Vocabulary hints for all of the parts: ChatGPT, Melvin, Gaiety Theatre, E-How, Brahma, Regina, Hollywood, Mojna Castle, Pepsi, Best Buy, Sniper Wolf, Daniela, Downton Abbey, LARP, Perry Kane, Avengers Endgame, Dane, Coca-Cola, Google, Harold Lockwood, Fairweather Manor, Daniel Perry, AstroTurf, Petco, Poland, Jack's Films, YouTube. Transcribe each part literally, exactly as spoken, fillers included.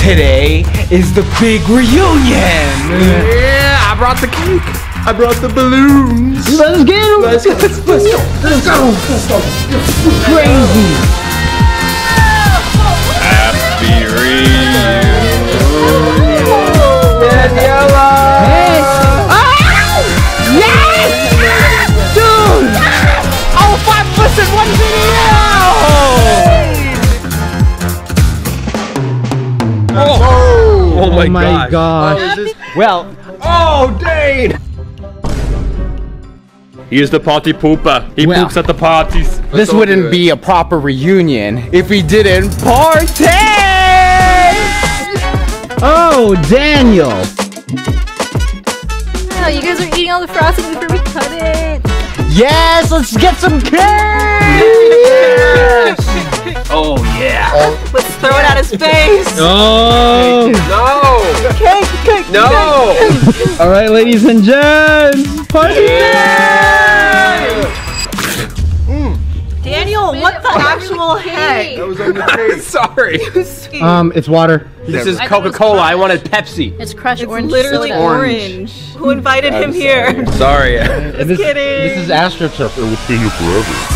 Today is the big reunion. Yeah, I brought the cake. I brought the balloons. Let's get them. Let's go. Let's go. Let's go. Let's go. Crazy. Happy reunion. Daniela. Yes. Oh, yes. Dude. Oh, five percent one video. Oh, oh, oh my, my gosh. gosh. Oh, this... Well. Oh, Dane! He is the party pooper. He well, poops at the parties. That's this so wouldn't good. be a proper reunion if he didn't partake! Oh, Daniel! Wow, you guys are eating all the frosting before we cut it. Yes, let's get some cake! Yes. Oh, yeah. Oh. Let's throw it at his face. No. No. Cake, cake, no. Cake. All right, ladies and gents. Party yeah. mm. Daniel, what the actual heck? That was on the face. Sorry. Um, it's water. This is Coca-Cola. I wanted Pepsi. It's crushed it's orange. It's literally soda. orange. Who invited I'm him sorry. here? Sorry. Just this, kidding. This is AstroTurf. It will stay here forever.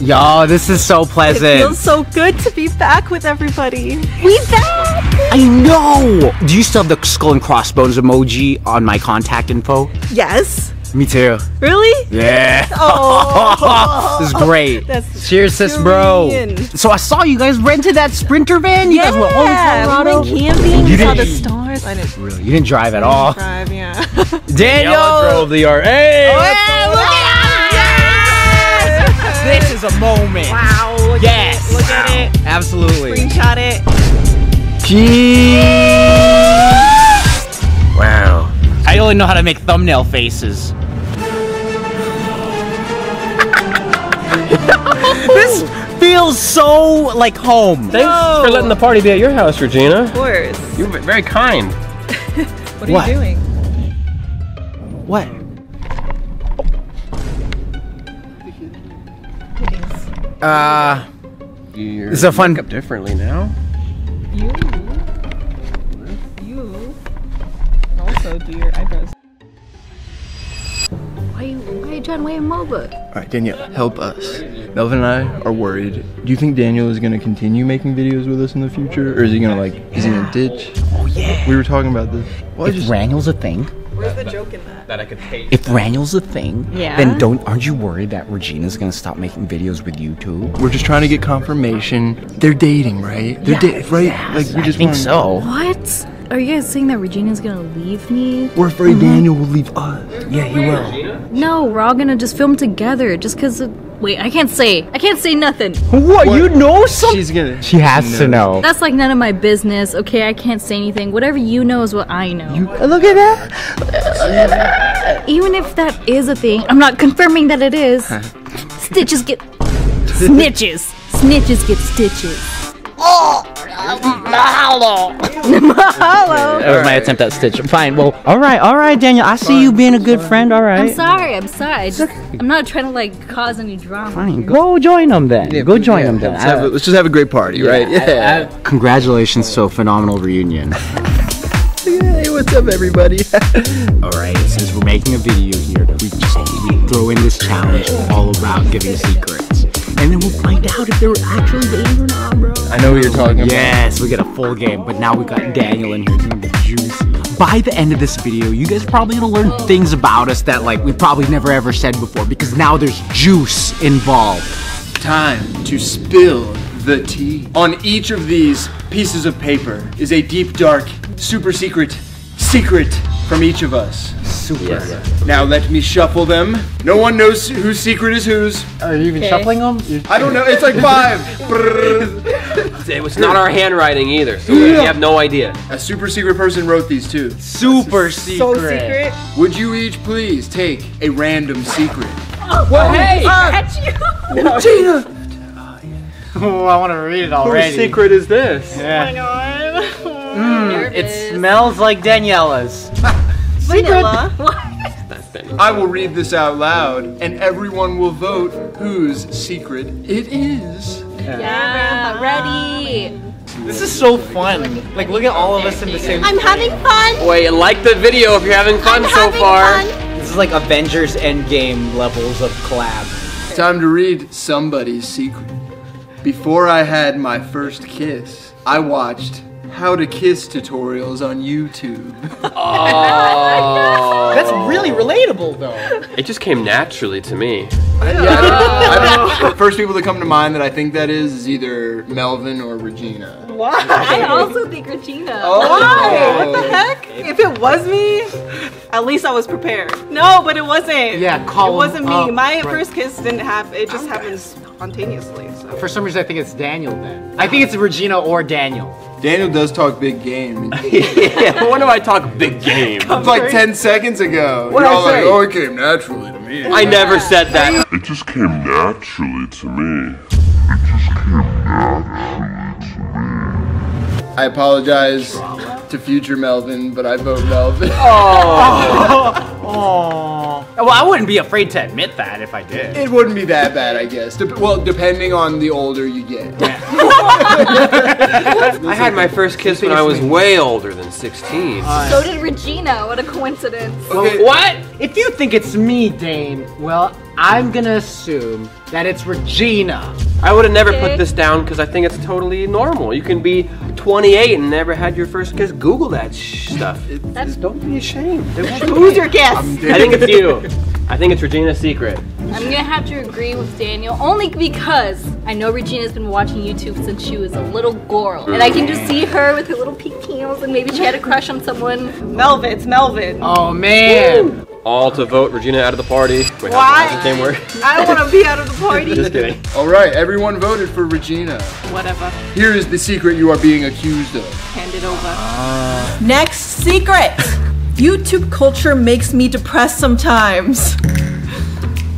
Y'all, this is so pleasant. It feels so good to be back with everybody. We back! I know! Do you still have the skull and crossbones emoji on my contact info? Yes. Me too. Really? Yeah. Oh. This is great. That's Cheers, sis, bro. So I saw you guys rented that Sprinter van. You yeah. guys went all in Colorado. We went camping. You saw the stars. I didn't really. You didn't drive at I all. Drive, yeah. Daniel drove the R A. Hey, oh, look at This is a moment. Wow. Look yes. At it. Look wow. at it. Absolutely. Screenshot it. Jeez. Wow. I only know how to make thumbnail faces. This feels so like home. Thanks Whoa. for letting the party be at your house, Regina. Of course. You're very kind. What are what? you doing? What? Uh, You're it's a fun. Make up differently now. You, you also do your eyebrows. Why, are you, why are you trying to weigh a MOBA? All right, Danielle, help us. Melvin and I are worried. Do you think Daniel is gonna continue making videos with us in the future, or is he gonna like? Yeah. Is he gonna ditch? Oh yeah. We were talking about this. Well, if just... Raniel's a thing. Where's the joke in that? That I could taste. If Raniel's a thing, yeah. then don't. Aren't you worried that Regina's gonna stop making videos with you two? We're just trying to get confirmation. They're dating, right? They're yes, da right? Yes, like we I just think so. What? Are you guys saying that Regina's gonna leave me? We're afraid mm-hmm. Daniel will leave us. There's yeah, he will. Regina? No, we're all gonna just film together just because. Wait, I can't say. I can't say nothing. What? what? You know something? She's gonna. She has she to know. That's like none of my business. Okay, I can't say anything. Whatever you know is what I know. You, look at that. Even if that is a thing, I'm not confirming that it is. Huh. Stitches get snitches. Snitches get stitches. Oh. Mahalo! Mahalo! That was my attempt at Stitch. Fine, well, alright, alright, Daniel. I see you being a good friend, alright. I'm sorry, I'm sorry. Just, I'm not trying to, like, cause any drama. Fine, go join them then. Yeah, go join yeah, them then. Let's, have a, let's just have a great party, yeah, right? Yeah. I, I, Congratulations, so phenomenal reunion. Hey, what's up, everybody? Alright, since we're making a video here, we just we throw in this challenge all about giving secrets. And then we'll find out if they were actually dating or not, bro. I know what you're talking about. Yes, we get a full game, but now we got Daniel in here doing the juice. By the end of this video, you guys are probably gonna learn things about us that like we probably never ever said before because now there's juice involved. Time to spill the tea. On each of these pieces of paper is a deep, dark, super secret secret from each of us. Super. Yes. Now let me shuffle them. No one knows whose secret is whose. Are you even okay. shuffling them? You're I don't know. It's like five. It was not our handwriting either, so we have no idea. A super secret person wrote these too. Super secret. So secret. Would you each please take a random secret? Oh, well, oh, hey, uh, catch you. No. Regina. Oh, I want to read it already. Whose secret is this? Yeah. Oh my God. Mm, it, it smells like Daniela's. Vanilla? What? happen. I will read this out loud, and everyone will vote whose secret it is. Yeah, yeah. Ready. This is so fun. Like, look at all of us in the same I'm place. Having fun. Wait, like the video if you're having fun I'm so having far. Fun. This is like Avengers Endgame levels of collab. Time to read somebody's secret. Before I had my first kiss, I watched how to kiss tutorials on YouTube. Oh. That's really relatable though. It just came naturally to me. I, yeah, I don't, I don't, the first people that come to mind that I think that is is either Melvin or Regina. Why? I also think Regina. Oh. Why? What the heck? If it was me, at least I was prepared. No, but it wasn't. Yeah, call It wasn't me. Up, my right. first kiss didn't happen. It just oh, happened spontaneously. So. For some reason, I think it's Daniel then. I think it's Regina or Daniel. Daniel does talk big game. Yeah, when do I talk big game? It's like ten seconds ago. What You're all like, oh, it came naturally to me. I never said that. It just came naturally to me. It just came naturally to me. I apologize to future Melvin, but I vote Melvin. Oh. Oh. Well, I wouldn't be afraid to admit that if I did. It wouldn't be that bad, I guess. De well, depending on the older you get. Yeah. I had my first kiss when I was way older than sixteen. Uh, so did Regina. What a coincidence. Okay. Well, what? If you think it's me, Dane, well, I'm gonna assume that it's Regina. I would have never okay. put this down because I think it's totally normal. You can be twenty-eight and never had your first kiss. Google that sh stuff. That's, don't be ashamed. Who's your guess? I think it's you. I think it's Regina's secret. I'm gonna have to agree with Daniel only because I know Regina's been watching YouTube since she was a little girl, and I can just see her with her little pigtails, and maybe she had a crush on someone. Melvin, it's Melvin. Oh man. Woo. All to vote Regina out of the party. Wait, why? I want to be out of the party. Just kidding. All right, everyone voted for Regina. Whatever. Here is the secret you are being accused of. Hand it over. Ah. Next secret. YouTube culture makes me depressed sometimes.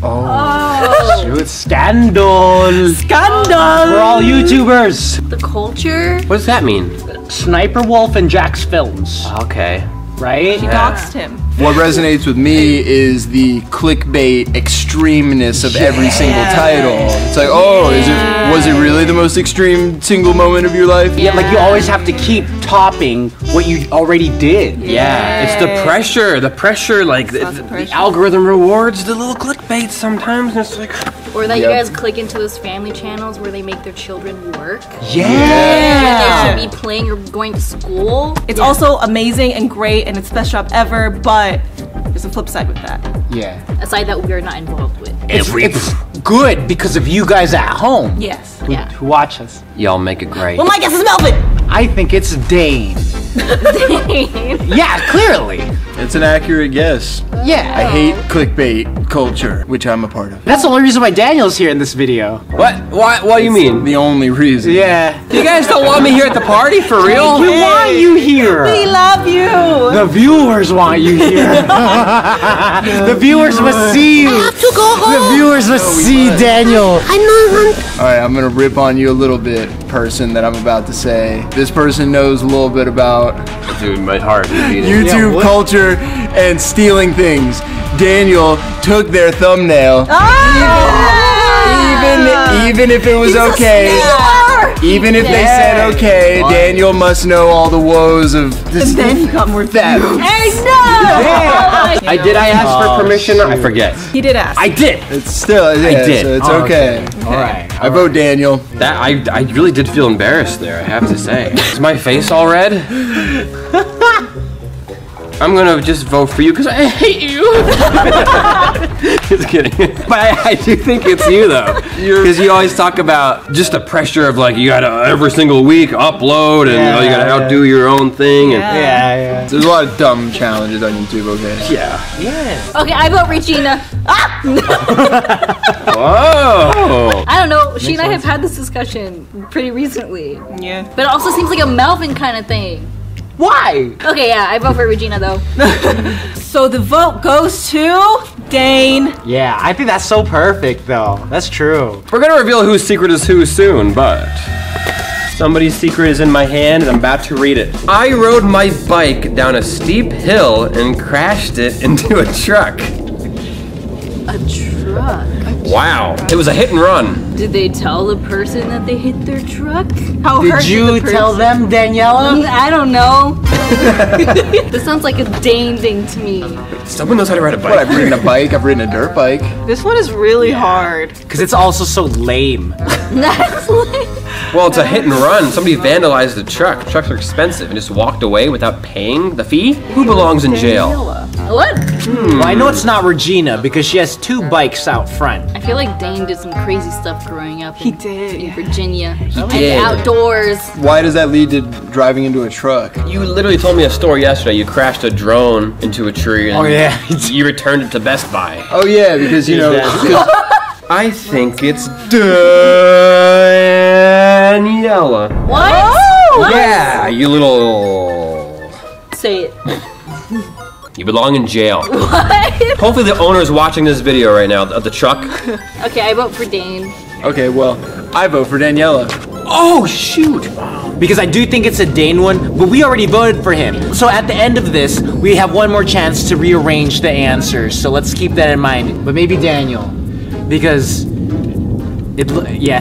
Oh, oh. Shoot. Scandal! Scandal! We're all YouTubers. The culture? What does that mean? Sniper Wolf and Jack's Films. Okay. Right? She yeah. doxed him. What resonates with me is the clickbait extremeness of yeah. every single title. It's like, oh, yeah. is it was it really the most extreme single moment of your life? Yeah, yeah, like you always have to keep topping what you already did. Yeah, yeah. It's the pressure, the pressure, like the, the, pressure. the algorithm rewards the little clickbait sometimes, and it's like... Or that yep. you guys click into those family channels where they make their children work. Yeah! yeah. They should be playing or going to school. It's yeah. also amazing and great and it's the best job ever, but there's a flip side with that. Yeah. A side that we are not involved with. It's, it's good because of you guys at home. Yes. Who, yeah. who watch us. Y'all make it great. Well, my guess is Melvin! I think it's Dane. Dane? Yeah, clearly. It's an accurate guess. Yeah. I hate clickbait culture, which I'm a part of. That's the only reason why Daniel's here in this video. What? Why? What do you mean? The only reason. Yeah. You guys don't want me here at the party, for real? We want you here. We love you. The viewers want you here. the, the viewers must see you. I have to go home. The viewers must oh, see must. Daniel. I know. All right, I'm gonna rip on you a little bit, person that I'm about to say. This person knows a little bit about. Dude, my heart is beating. YouTube yeah, culture. And stealing things. Daniel took their thumbnail. Ah! Even, even if it was He's okay. Even if they said okay, Daniel must know all the woes of this. And then he got more theft. Hey, no! I did I ask for permission? I forget. He did ask. I did. It's still yeah, I did. So it's oh, okay. okay. okay. Alright. I vote Daniel. That I I really did feel embarrassed there, I have to say. Is my face all red? I'm gonna just vote for you because I hate you. Just kidding. But I, I do think it's you though. Because you always talk about just the pressure of like you gotta every single week upload and yeah, oh, you gotta yeah. outdo your own thing. And yeah, yeah, yeah. There's a lot of dumb challenges on YouTube, okay? Yeah. Yes. Okay, I vote Regina. Ah! Whoa! I don't know, she Makes and I sense. have had this discussion pretty recently. Yeah. But it also seems like a Melvin kind of thing. Why? Okay, yeah, I vote for Regina though. So the vote goes to Dane. Yeah, I think that's so perfect though. That's true. We're gonna reveal whose secret is who soon, but somebody's secret is in my hand and I'm about to read it. I rode my bike down a steep hill and crashed it into a truck. A truck. Wow. It was a hit and run. Did they tell the person that they hit their truck? How did hard you did the tell them, Daniela? I don't know. This sounds like a Dane thing to me. Someone knows how to ride a bike. What, I've ridden a bike, I've ridden a dirt bike. This one is really yeah. hard. Because it's also so lame. That's lame. Well, it's a hit and run. Somebody vandalized the truck. Trucks are expensive and just walked away without paying the fee? Who belongs in jail? What? Hmm. Well, I know it's not Regina because she has two bikes out front. I feel like Dane did some crazy stuff growing up in, he did. in Virginia. He and did. Outdoors. Why does that lead to driving into a truck? You literally told me a story yesterday. You crashed a drone into a tree and oh, yeah. you returned it to Best Buy. Oh yeah, because you know... I think it's Daniela. What? Oh, yeah, what? You little... Say it. You belong in jail. What? Hopefully the owner is watching this video right now of the truck. Okay, I vote for Dane. Okay, well, I vote for Daniela. Oh, shoot. Because I do think it's a Dane one, but we already voted for him. So at the end of this, we have one more chance to rearrange the answers. So let's keep that in mind. But maybe Daniel. Because it, yeah.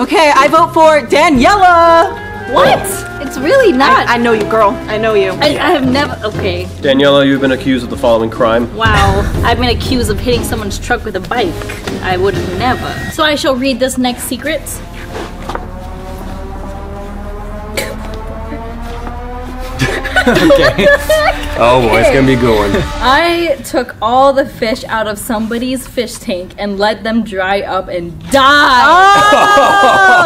Okay, I vote for Daniela. What? Oh. It's really not. I, I know you, girl. I know you. I, I have never. Okay. Daniela, you've been accused of the following crime. Wow, I've been accused of hitting someone's truck with a bike. I would have never. So I shall read this next secret. Okay. Oh boy, it's gonna be a good one. I took all the fish out of somebody's fish tank and let them dry up and die. Oh,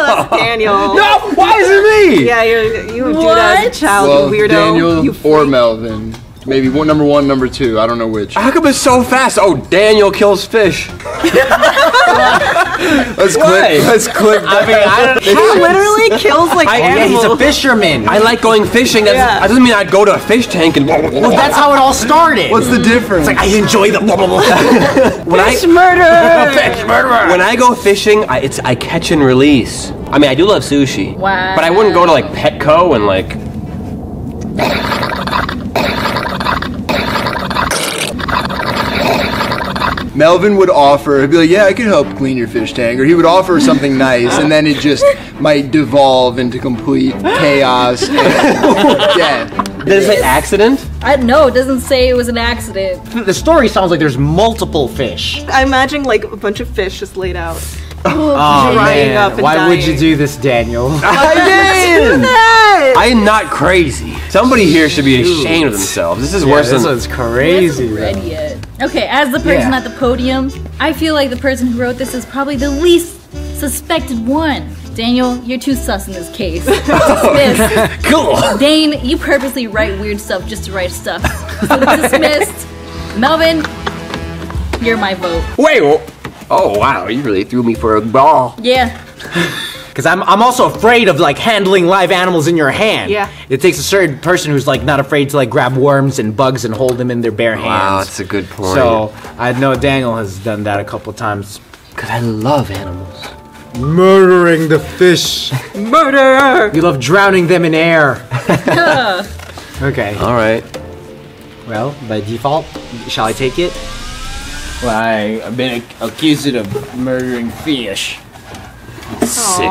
that's Daniel. No, why is it me? Yeah, you're, you would do that as a child, well, you weirdo. Daniel you or Melvin. Maybe one, number one, number two. I don't know which. How come it's so fast? Oh, Daniel kills fish. Let's clip. Let's clip. I mean, I don't know. He literally kills like I, animals. Yeah, he's a fisherman. I like going fishing. That's, yeah. That doesn't mean I'd go to a fish tank and. Well, that's how it all started. What's the difference? It's like I enjoy the. When fish I, murder. Fish murderer. When I go fishing, I, it's I catch and release. I mean, I do love sushi. Wow. But I wouldn't go to like Petco and like. Melvin would offer, he'd be like, yeah, I could help clean your fish tank, or he would offer something nice, and then it just might devolve into complete chaos and death. Did it say accident? I, no, it doesn't say it was an accident. The story sounds like there's multiple fish. I imagine like a bunch of fish just laid out. Oh, oh man, up and why dying. Would you do this, Daniel? I did! I am not crazy. Somebody here should be ashamed of themselves. This is yeah, worse this than- this one's crazy. Read yet. Okay, as the person yeah. at the podium, I feel like the person who wrote this is probably the least suspected one. Daniel, you're too sus in this case. Dismissed. Cool. Dane, you purposely write weird stuff just to write stuff. So dismissed. Melvin, you're my vote. Wait, oh wow, you really threw me for a ball. Yeah. Because I'm, I'm also afraid of like handling live animals in your hand. Yeah. It takes a certain person who's like not afraid to like grab worms and bugs and hold them in their bare hands. Wow, that's a good point. So I know Daniel has done that a couple times. Because I love animals. Murdering the fish. Murder! You love drowning them in air. Yeah. Okay. All right. Well, by default, shall I take it? Well, I've been accused of murdering fish. Sick freak.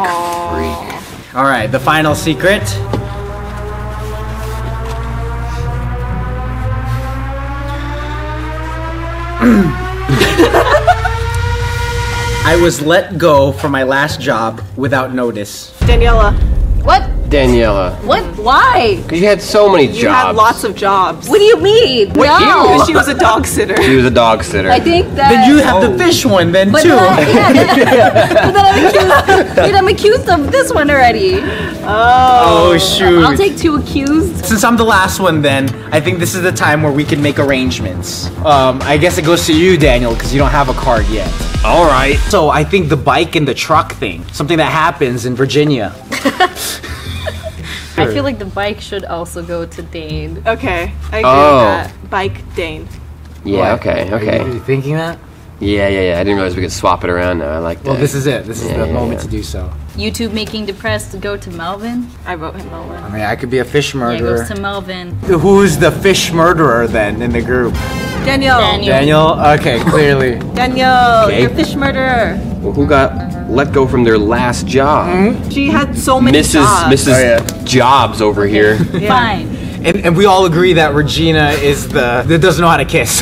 All right, the final secret. I was let go from my last job without notice. Daniela. What? Daniela. What? Why? Because you had so many jobs. You had lots of jobs. What do you mean? What, no. You? She was a dog sitter. She was a dog sitter. I think that... Then you have oh. the fish one then but too. Then I, yeah, then I, but then I'm accused, then I'm accused of this one already. Oh. Oh, shoot. I'll take two accused. Since I'm the last one then, I think this is the time where we can make arrangements. Um, I guess it goes to you, Daniel, because you don't have a card yet. All right. So I think the bike and the truck thing, something that happens in Virginia. Sure. I feel like the bike should also go to Dane. Okay, I agree oh. with that. Bike, Dane. Yeah, okay, okay. Are you thinking that? Yeah, yeah, yeah. I didn't realize we could swap it around now. I like that. Well, this is it. This is yeah, the yeah, moment yeah. to do so. YouTube making depressed go to Melvin? I wrote him Melvin. I mean, I could be a fish murderer. Yeah, goes to Melvin. Who's the fish murderer then in the group? Daniel. Daniel. Daniel? Okay, clearly. Daniel, okay. You're a fish murderer. Well, who got let go from their last job? Mm-hmm. She had so many Missus jobs. Missus Oh, yeah. Jobs over here. Yeah. Fine. And, and we all agree that Regina is the that doesn't know how to kiss.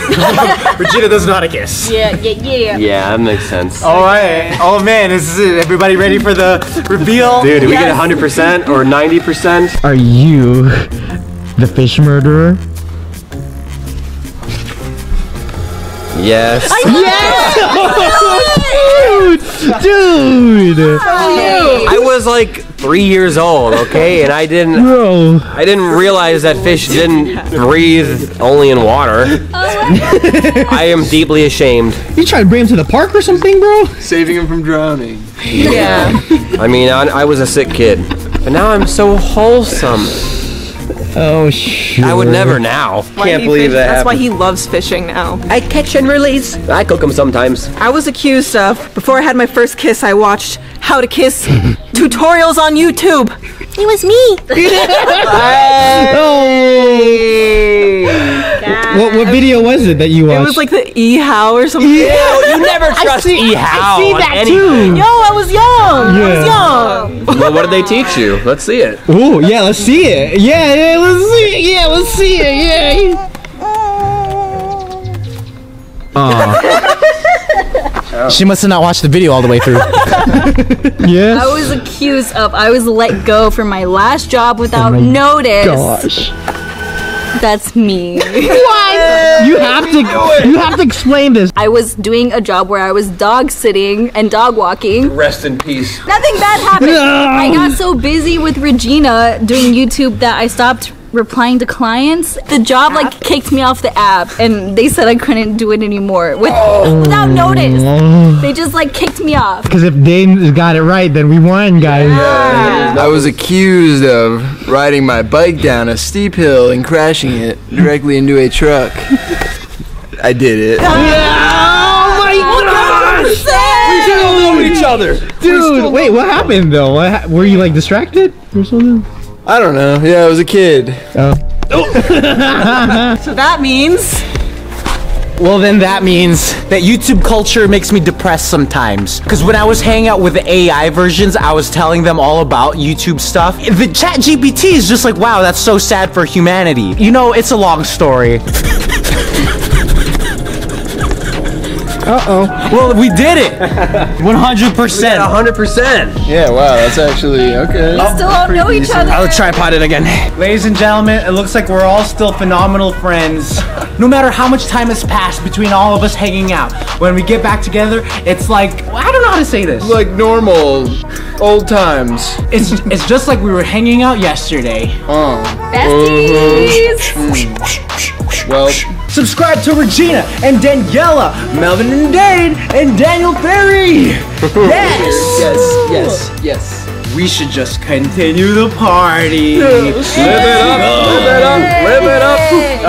Regina doesn't know how to kiss. Yeah, yeah, yeah. Yeah, that makes sense. All right. Oh man, this is it. Everybody ready for the reveal? Dude, did yes. we get one hundred percent or ninety percent? Are you the fish murderer? Yes. I yes! Dude, dude. Hi. I was like three years old, okay, and I didn't. Bro. I didn't realize that fish didn't breathe only in water. Oh I am deeply ashamed. You trying to bring him to the park or something, bro? Saving him from drowning. Yeah. I mean, I, I was a sick kid, but now I'm so wholesome. Oh shit! I would never now. Why Can't believe fish? that. That's happened. Why he loves fishing now. I catch and release. I cook them sometimes. I was accused of before I had my first kiss. I watched How to Kiss tutorials on YouTube. It was me. Hey. Oh. What what video was it that you watched? It was like the E-How or something. Yeah, you never trust E-How. I see that anything. too. Yo, I was young. Yeah. I was young. Well, what did they teach you? Let's see it. Ooh, yeah, let's see it. Yeah, yeah, let's see it. Yeah, let's see it. Yeah. Oh. She must have not watched the video all the way through. Yeah. I was accused of. I was let go from my last job without oh notice. Gosh. That's me. What? You have to. You have to explain this. I was doing a job where I was dog sitting and dog walking. Rest in peace. Nothing bad happened. No. I got so busy with Regina doing YouTube that I stopped replying to clients. The job like kicked me off the app and they said I couldn't do it anymore with, oh. without notice. They just like kicked me off. Because if Dane got it right, then we won, guys. Yeah. Yeah. I was accused of riding my bike down a steep hill and crashing it directly into a truck. I did it. Yeah. Oh my gosh! We still love each other. Dude, wait, what happened though? What ha were you like distracted or something? I don't know. Yeah, I was a kid. Oh. Oh. So that means... Well, then that means that YouTube culture makes me depressed sometimes. Because when I was hanging out with the A I versions, I was telling them all about YouTube stuff. The ChatGPT is just like, wow, that's so sad for humanity. You know, it's a long story. Uh-oh. Well, we did it! one hundred percent. one hundred percent. Yeah, wow, that's actually, okay. We still all know each other. I'll tripod it again. Ladies and gentlemen, it looks like we're all still phenomenal friends. No matter how much time has passed between all of us hanging out, when we get back together, it's like, I don't know how to say this. Like normal, old times. It's it's just like we were hanging out yesterday. Oh. Besties! Well... Subscribe to Regina and Daniela, Melvin and Dane, and Daniel Perry! Yes! Yes, yes, yes. We should just continue the party. Live it up, live it up, live it up.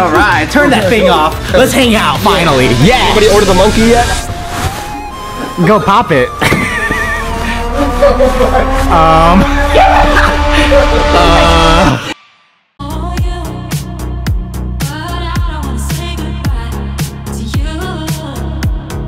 Alright, turn that thing off. Let's hang out, finally. Yes! Anybody order the monkey yet? Go pop it. um... um